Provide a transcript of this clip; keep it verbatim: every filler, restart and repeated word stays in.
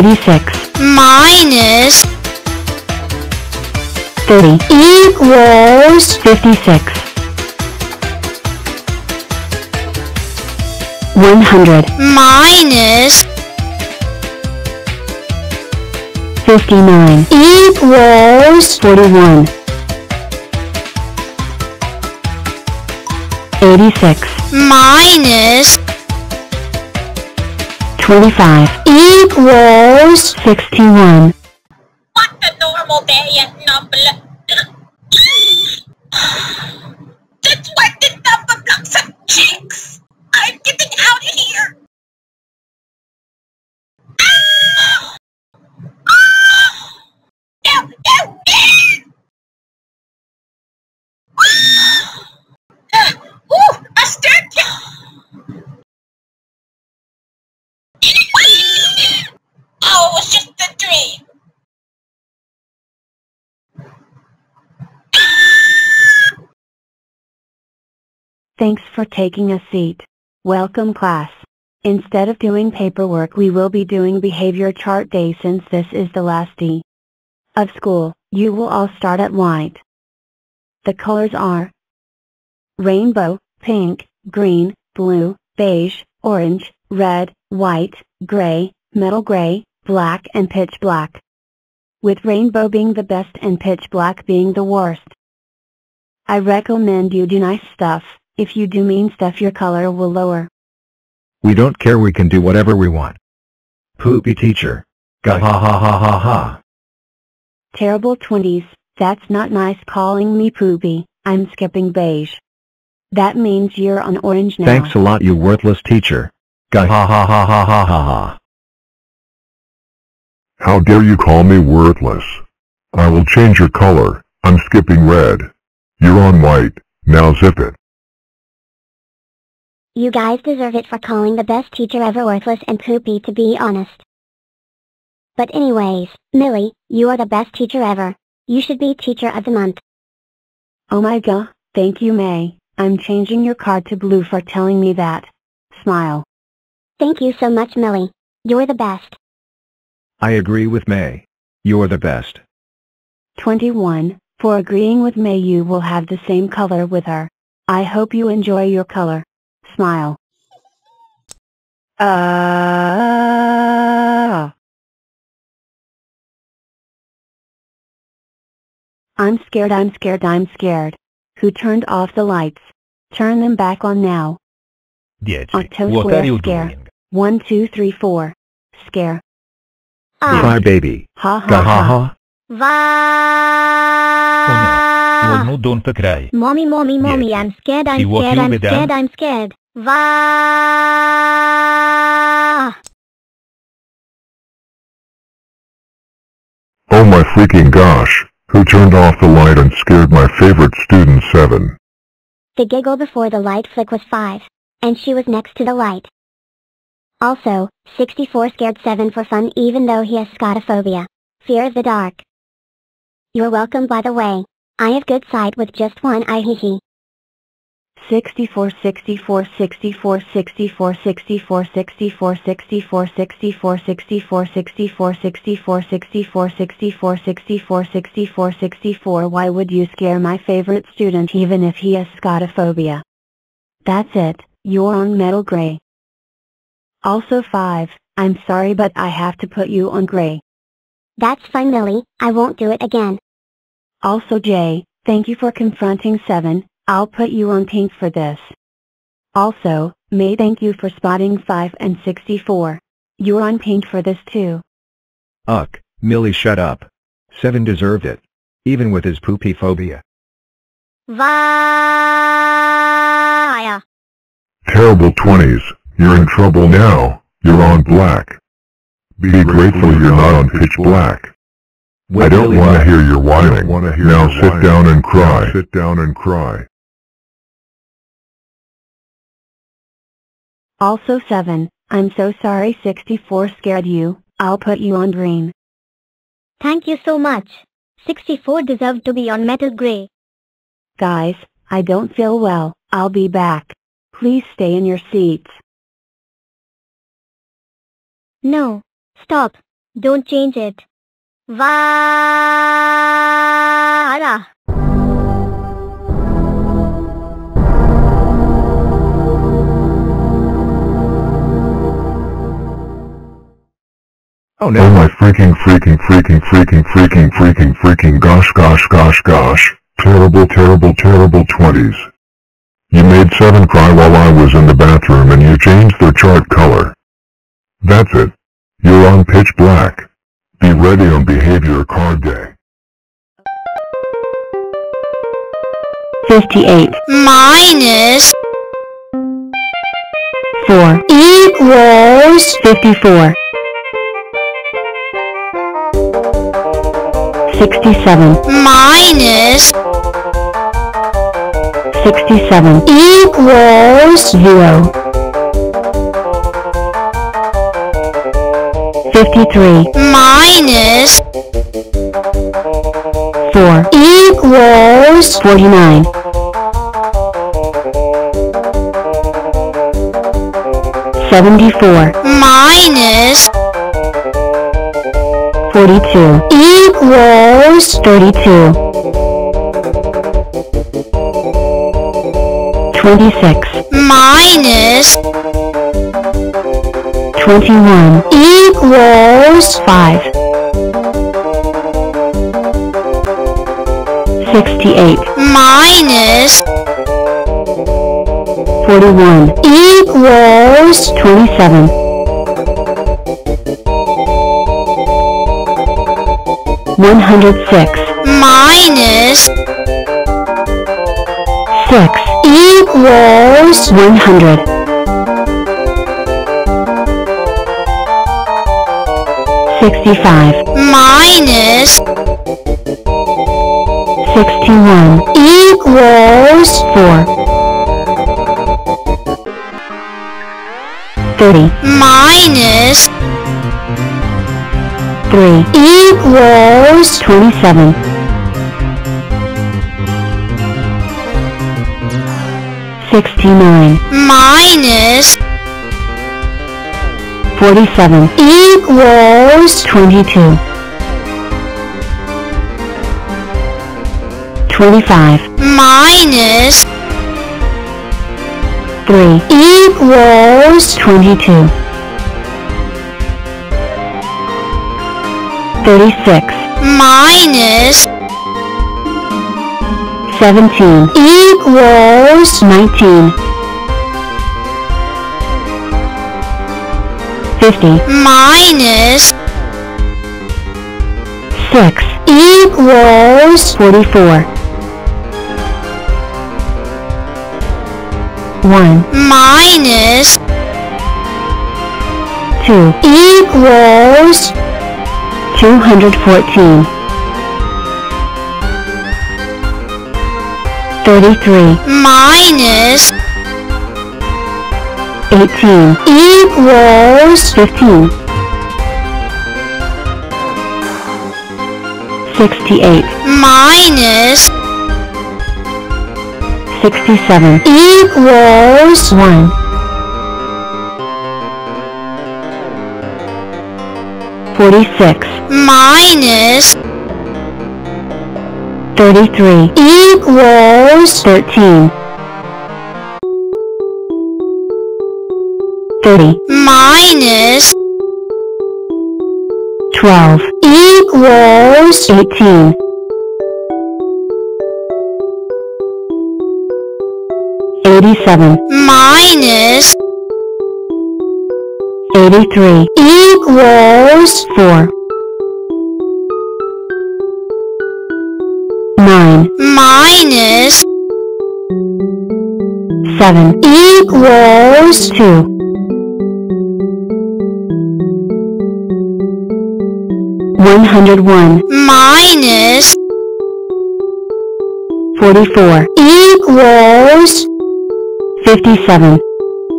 thirty-six minus thirty equals fifty-six. one hundred minus fifty-nine equals forty-one. eighty-six minus twenty-five equals sixty-one. What a normal day at number. That's why the number blocks have cheeks. I'm getting out of here. Thanks for taking a seat. Welcome class. Instead of doing paperwork, we will be doing behavior chart day since this is the last day of school. You will all start at white. The colors are rainbow, pink, green, blue, beige, orange, red, white, gray, metal gray, black and pitch black, with rainbow being the best and pitch black being the worst. I recommend you do nice stuff. If you do mean stuff, your color will lower. We don't care, we can do whatever we want. Poopy teacher. Gah ha ha ha ha ha. Terrible twenties, that's not nice calling me poopy, I'm skipping beige. That means you're on orange now. Thanks a lot, you worthless teacher. Gah ha ha ha ha ha ha ha. How dare you call me worthless? I will change your color, I'm skipping red. You're on white, now zip it. You guys deserve it for calling the best teacher ever worthless and poopy, to be honest. But anyways, Millie, you are the best teacher ever. You should be teacher of the month. Oh my god, thank you May. I'm changing your card to blue for telling me that. Smile. Thank you so much Millie. You're the best. I agree with May. You're the best. twenty-one. For agreeing with May, you will have the same color with her. I hope you enjoy your color. Smile. Uh, I'm scared, I'm scared, I'm scared. Who turned off the lights? Turn them back on now. Dieci. Otto, what square, are you scare. Doing? One, two, three, four. Scare. Ah. Bye baby. Ha ha ha. Ha, ha. Va. Oh no, oh no, don't cry. Mommy, mommy, mommy, yes. I'm scared, I'm scared, scared, I'm scared, I'm scared. Va! Oh my freaking gosh, who turned off the light and scared my favorite student? Seven. The giggle before the light flick was five, and she was next to the light. Also, sixty-four scared seven for fun even though he has scotophobia, fear of the dark. You're welcome by the way, I have good sight with just one eye, hee hee. sixty-four, sixty-four, sixty-four, sixty-four, sixty-four, sixty-four, sixty-four, sixty-four, sixty-four, sixty-four, sixty-four, sixty-four, sixty-four, sixty-four, sixty-four, sixty-four. Why would you scare my favorite student even if he has scotophobia? That's it, you're on metal gray. Also five, I'm sorry but I have to put you on gray. That's fine Millie, I won't do it again. Also Jay, thank you for confronting seven. I'll put you on pink for this. Also, May, thank you for spotting five and sixty-four. You're on pink for this too. Ugh, Millie shut up. seven deserved it. Even with his poopy phobia. Vaya. Terrible twenties, you're in trouble now, you're on black. Be, Be grateful you're not on pitch black. black. I don't want to hear your whining, now sit down and cry, sit down and cry. Also seven, I'm so sorry sixty-four scared you, I'll put you on green. Thank you so much. sixty-four deserved to be on metal gray. Guys, I don't feel well, I'll be back. Please stay in your seats. No. Stop. Don't change it. Vara. Oh no. Oh my freaking freaking freaking freaking freaking freaking freaking gosh gosh gosh gosh. Terrible terrible terrible twenties. You made seven cry while I was in the bathroom and you changed their chart color. That's it. You're on pitch black. Be ready on behavior card day. fifty-eight minus four equals fifty-four. sixty-seven minus sixty-seven equals zero. fifty-three minus four equals forty-nine. seventy-four minus forty-two equals thirty-two. twenty-six minus twenty-one equals five. sixty-eight minus forty-one equals twenty-seven. one hundred six minus six equals one hundred. sixty-five minus sixty-one equals four. thirty minus three equals twenty-seven. sixty-nine minus forty-seven equals twenty-two. twenty-five minus three equals twenty-two. thirty-six minus seventeen equals nineteen. fifty minus six equals forty-four. one minus two equals two hundred fourteen. thirty-three minus eighteen equals fifteen. sixty-eight minus sixty-seven equals one. forty-six minus thirty-three equals thirteen. thirty minus twelve equals eighteen. eighty-seven minus eighty-three equals four. nine minus seven equals two. one hundred one minus forty-four equals fifty-seven.